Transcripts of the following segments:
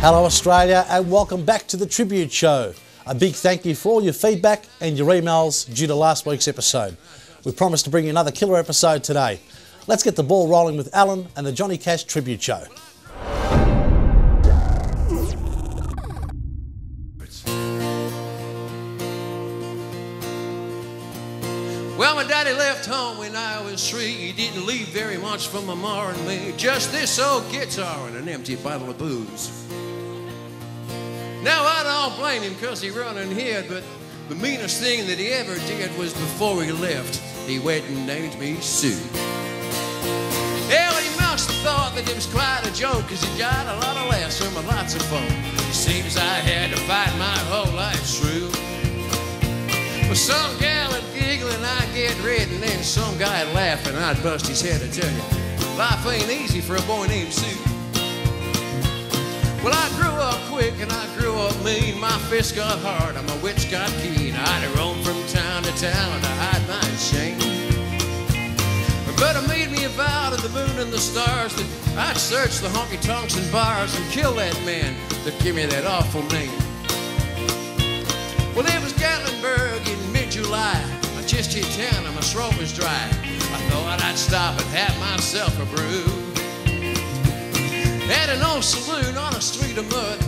Hello Australia and welcome back to the Tribute Show. A big thank you for all your feedback and your emails due to last week's episode. We promised to bring you another killer episode today. Let's get the ball rolling with Alan and the Johnny Cash Tribute Show. Well, my daddy left home when I was 3. He didn't leave very much for my ma and me. Just this old guitar and an empty bottle of booze. Now, I don't blame him because he run and hid, but the meanest thing that he ever did was before he left, he went and named me Sue. Hell, he must have thought that it was quite a joke because he got a lot of laughs from a lots of folk. It seems I had to fight my whole life through. But some gal would giggle and I'd get red, and then some guy would laugh and I'd bust his head. I tell you, life ain't easy for a boy named Sue. Well, I grew up quick and I grew up mean. My fist got hard and my wits got keen. I'd roam from town to town to hide my shame. But I made me a vow to the moon and the stars that I'd search the honky-tonks and bars and kill that man that gave me that awful name. Well, it was Gatlinburg in mid-July. I just hit town and my throat was dry. I thought I'd stop and have myself a brew. At an old saloon on a street of mud,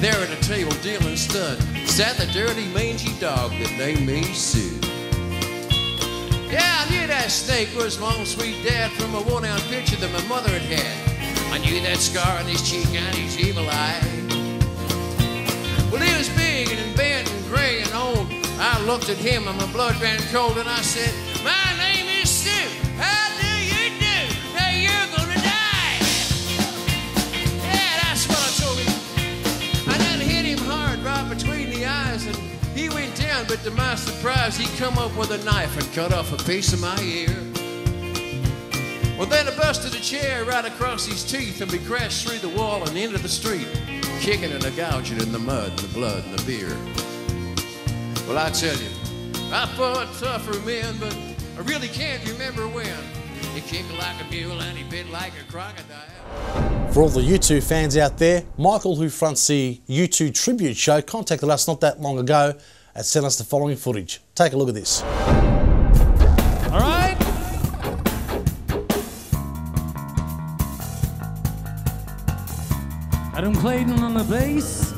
there at a table dealing stud, sat the dirty mangy dog that named me Sue. Yeah, I knew that snake was my own sweet dad from a worn-out picture that my mother had had. I knew that scar on his cheek and his evil eye. Well, he was big and bent and gray and old. I looked at him and my blood ran cold and I said, "My name is Sue. How do you do? Now you're gonna die." Between the eyes and he went down, but to my surprise he come up with a knife and cut off a piece of my ear. Well, then I busted a chair right across his teeth and we crashed through the wall and into the street, kicking and a gouging in the mud and the blood and the beer. Well, I tell you, I fought tougher men, but I really can't remember when. He kicked like a mule and he bit like a crocodile. For all the U2 fans out there, Michael, who fronts the U2 Tribute Show, contacted us not that long ago and sent us the following footage. Take a look at this. All right. Adam Clayton on the bass.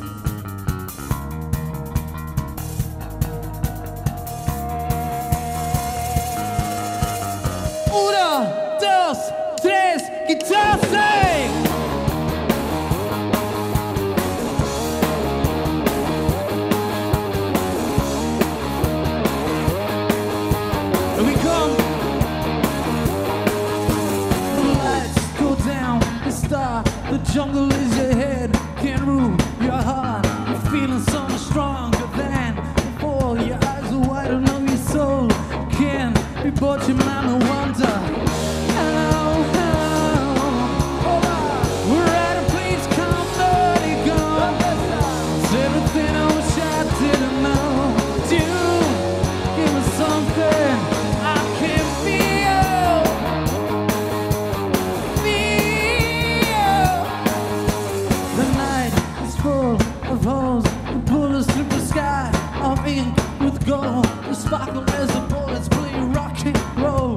Una, dos, tres, guitar sing! The jungle is your head, can't rule your heart. You're feeling so much stronger than before. Your eyes are wide, and know your soul can't be bought. Your mind will wander. We're out of place, come dirty gone. It's everything I wish I didn't know. You give me something I can't feel. With gold, the sparkle as the bullets play rock and roll.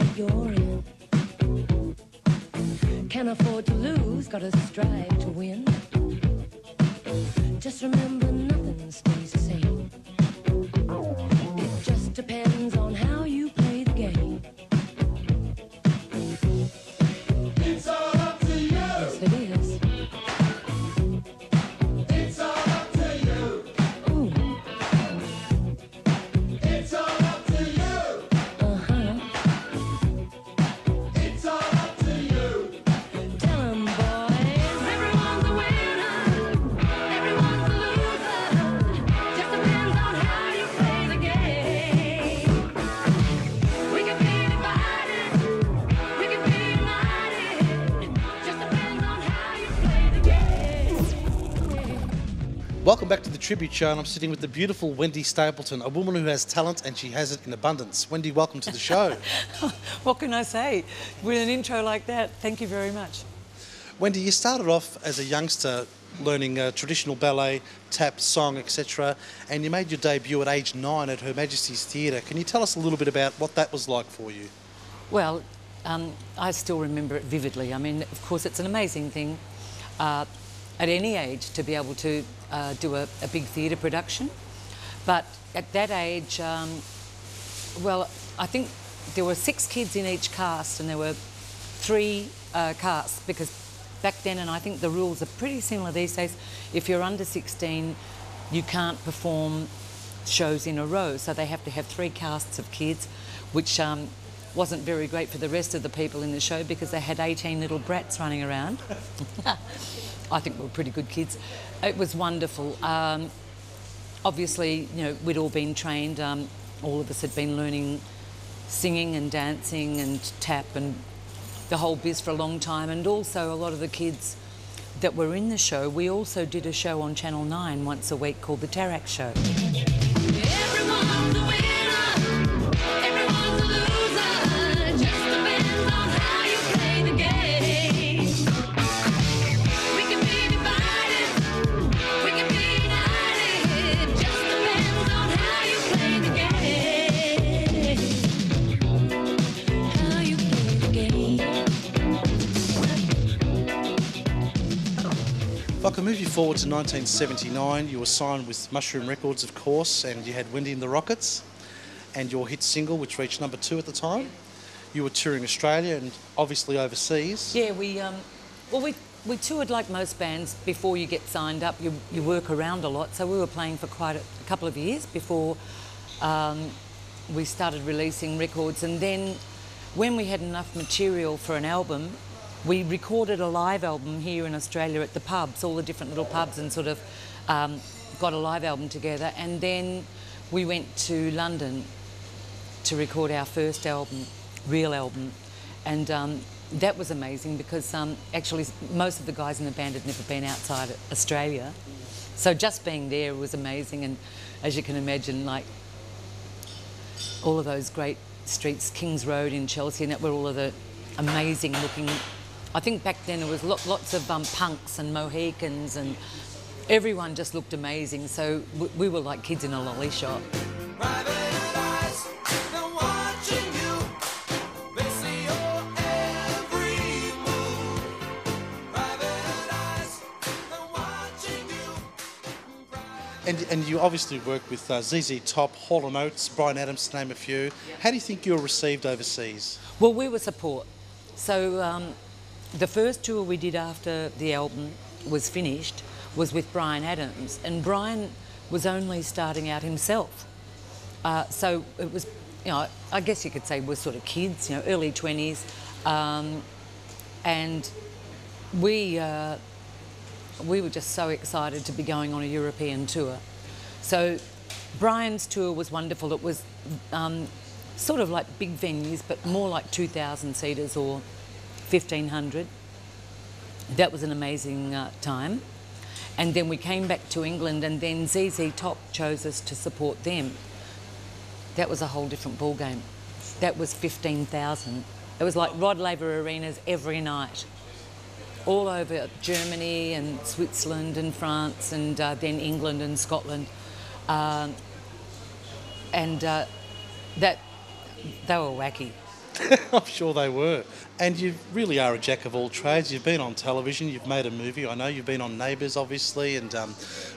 state you're in. Can't afford to lose, gotta strive to win. Just remember nothing stays the same. It just depends on how you play the game. It's all up to you. Yes, it is. It's all up to you. Ooh. It's all up to you. Uh-huh. It's all up to you. Tell 'em, boys, everyone's a winner. Everyone's a loser. Just depends on how you play the game. We can be divided. We can be united. Just depends on how you play the game. Welcome back to the Tribute Show, and I'm sitting with the beautiful Wendy Stapleton, a woman who has talent and she has it in abundance. Wendy, welcome to the show. What can I say? With an intro like that, thank you very much. Wendy, you started off as a youngster learning traditional ballet, tap, song, etc. And you made your debut at age 9 at Her Majesty's Theatre. Can you tell us a little bit about what that was like for you? Well, I still remember it vividly. I mean, of course, it's an amazing thing at any age to be able to do a big theatre production. But at that age, well, I think there were 6 kids in each cast, and there were 3 casts, because back then, and I think the rules are pretty similar these days, if you're under 16, you can't perform shows in a row, so they have to have 3 casts of kids, which wasn't very great for the rest of the people in the show because they had 18 little brats running around. I think we were pretty good kids. It was wonderful. Obviously, you know, we'd all been trained. All of us had been learning singing and dancing and tap and the whole biz for a long time. And also, a lot of the kids that were in the show, we also did a show on Channel 9 once a week called The Tarak Show. Everyone's a winner. Everyone's a loser. Just depends on how you play the game. We can be divided. We can be united. Just depends on how you play the game. How you play the game. If I can move you forward to 1979, you were signed with Mushroom Records, of course, and you had Wendy and the Rockets and your hit single, which reached number 2 at the time. You were touring Australia and obviously overseas. Yeah, we toured like most bands. Before you get signed up, you work around a lot. So we were playing for quite a couple of years before we started releasing records. And then when we had enough material for an album, we recorded a live album here in Australia at the pubs, all the different little pubs, and sort of got a live album together. And then we went to London to record our first album, real album. And that was amazing because actually most of the guys in the band had never been outside Australia. So just being there was amazing. And as you can imagine, like all of those great streets, King's Road in Chelsea, and that were all of the amazing looking... I think back then there was lots of punks and Mohicans, and everyone just looked amazing. So we were like kids in a lolly shop. And you obviously work with ZZ Top, Hall & Oates, Brian Adams, to name a few. Yep. How do you think you were received overseas? Well, we were support. So... the first tour we did after the album was finished was with Brian Adams, and Brian was only starting out himself. So it was, you know, I guess you could say we're sort of kids, you know, early 20s. And we were just so excited to be going on a European tour. So Brian's tour was wonderful. It was sort of like big venues, but more like 2,000-seaters or 1,500. That was an amazing time. And then we came back to England, and then ZZ Top chose us to support them. That was a whole different ball game. That was 15,000. It was like Rod Laver arenas every night, all over Germany and Switzerland and France, and then England and Scotland. That they were wacky. I'm sure they were. And you really are a jack of all trades. You've been on television, you've made a movie. I know you've been on Neighbours, obviously, and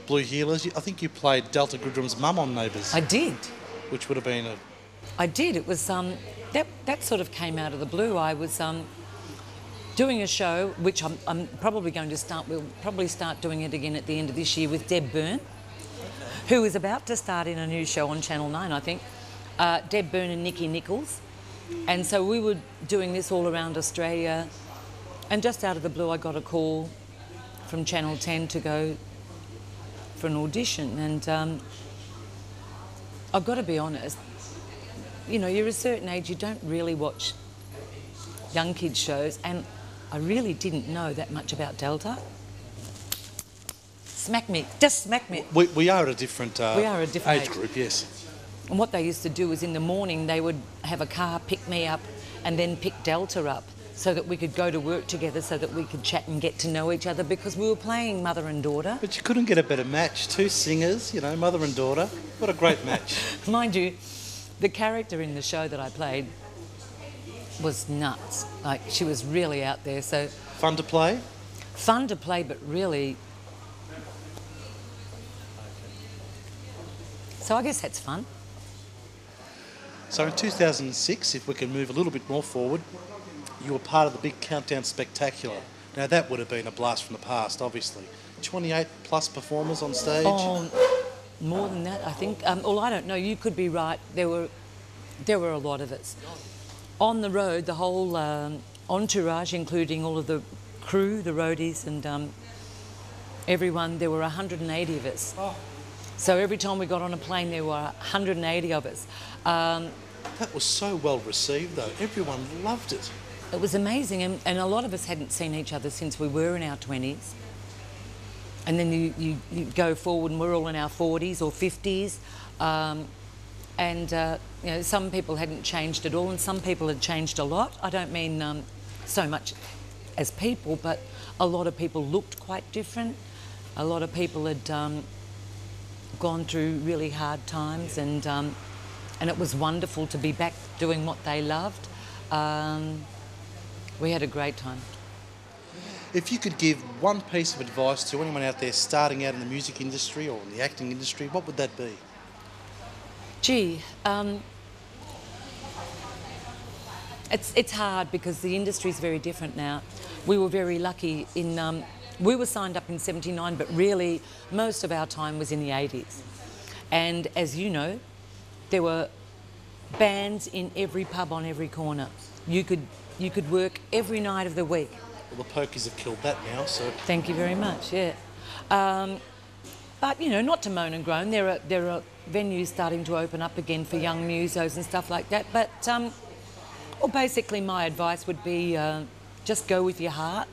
Blue Heelers. I think you played Delta Goodrem's mum on Neighbours. I did. Which would have been a... I did. It was... that sort of came out of the blue. I was doing a show, which I'm probably going to start... We'll probably start doing it again at the end of this year with Deb Byrne, who is about to start in a new show on Channel 9, I think. Deb Byrne and Nikki Nichols. And so we were doing this all around Australia, and just out of the blue I got a call from Channel 10 to go for an audition. And I've got to be honest, you know, you're a certain age, you don't really watch young kids shows, and I really didn't know that much about Delta. Smack me, just smack me. We are a different, age group, yes. And what they used to do was in the morning they would have a car pick me up and then pick Delta up so that we could go to work together, so that we could chat and get to know each other, because we were playing mother and daughter. But you couldn't get a better match. Two singers, you know, mother and daughter. What a great match. Mind you, the character in the show that I played was nuts. Like, she was really out there. So fun to play? Fun to play, but really... So I guess that's fun. So in 2006, if we can move a little bit more forward, you were part of the big Countdown Spectacular. Now, that would have been a blast from the past, obviously. 28-plus performers on stage? Oh, more than that, I think. Well, I don't know. You could be right. There were a lot of us. On the road, the whole entourage, including all of the crew, the roadies, and everyone, there were 180 of us. Oh. So every time we got on a plane, there were 180 of us. That was so well received, though. Everyone loved it. It was amazing, and a lot of us hadn't seen each other since we were in our 20s. And then you go forward, and we're all in our 40s or 50s. You know, some people hadn't changed at all, and some people had changed a lot. I don't mean so much as people, but a lot of people looked quite different. A lot of people had... gone through really hard times, and it was wonderful to be back doing what they loved. We had a great time. If you could give one piece of advice to anyone out there starting out in the music industry or in the acting industry, what would that be? Gee, it's hard because the industry is very different now. We were very lucky in... we were signed up in 79, but really most of our time was in the 80s. And as you know, there were bands in every pub on every corner. You could work every night of the week. Well, the pokies have killed that now, so... Thank you very much, yeah. But, you know, not to moan and groan. There are venues starting to open up again for young musos and stuff like that. But, well, basically my advice would be just go with your heart.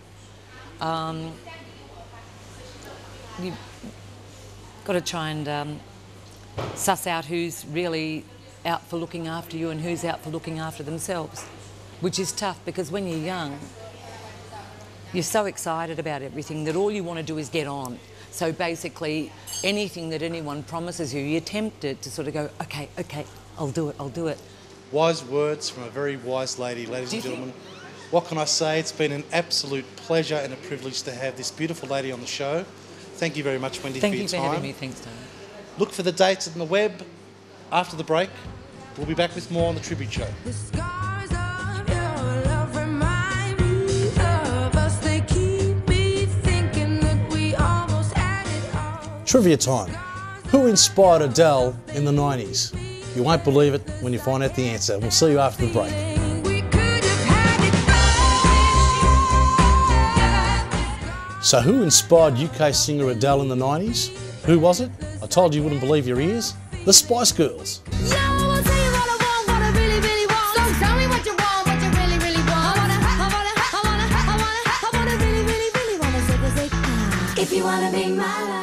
You've got to try and suss out who's really out for looking after you and who's out for looking after themselves, which is tough because when you're young, you're so excited about everything that all you want to do is get on. So basically, anything that anyone promises you, you're tempted to sort of go, okay, okay, I'll do it, I'll do it. Wise words from a very wise lady, ladies and gentlemen. What can I say? It's been an absolute pleasure and a privilege to have this beautiful lady on the show. Thank you very much, Wendy, for your time. Thank you for having me. Thanks, David. Look for the dates on the web. After the break, we'll be back with more on The Tribute Show. Trivia time. Who inspired Adele in the 90s? You won't believe it when you find out the answer. We'll see you after the break. So who inspired UK singer Adele in the 90s? Who was it? I told you wouldn't believe your ears. The Spice Girls. If you wanna be my lover.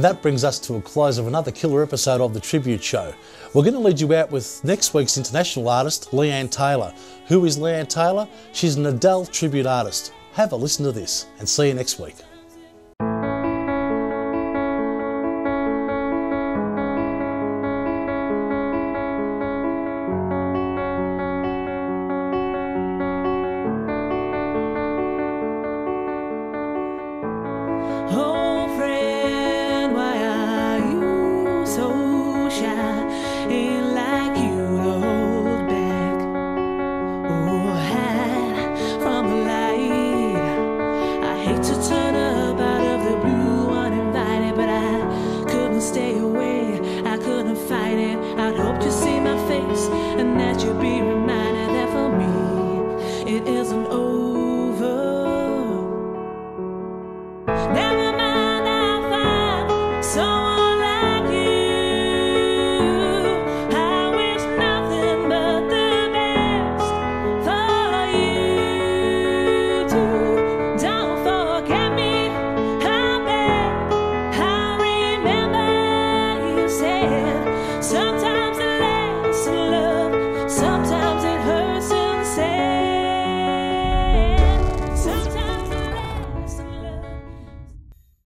And that brings us to a close of another killer episode of The Tribute Show. We're going to lead you out with next week's international artist, Leanne Taylor. Who is Leanne Taylor? She's an Adele tribute artist. Have a listen to this and see you next week. I couldn't fight it, I'd hoped you'd see my face.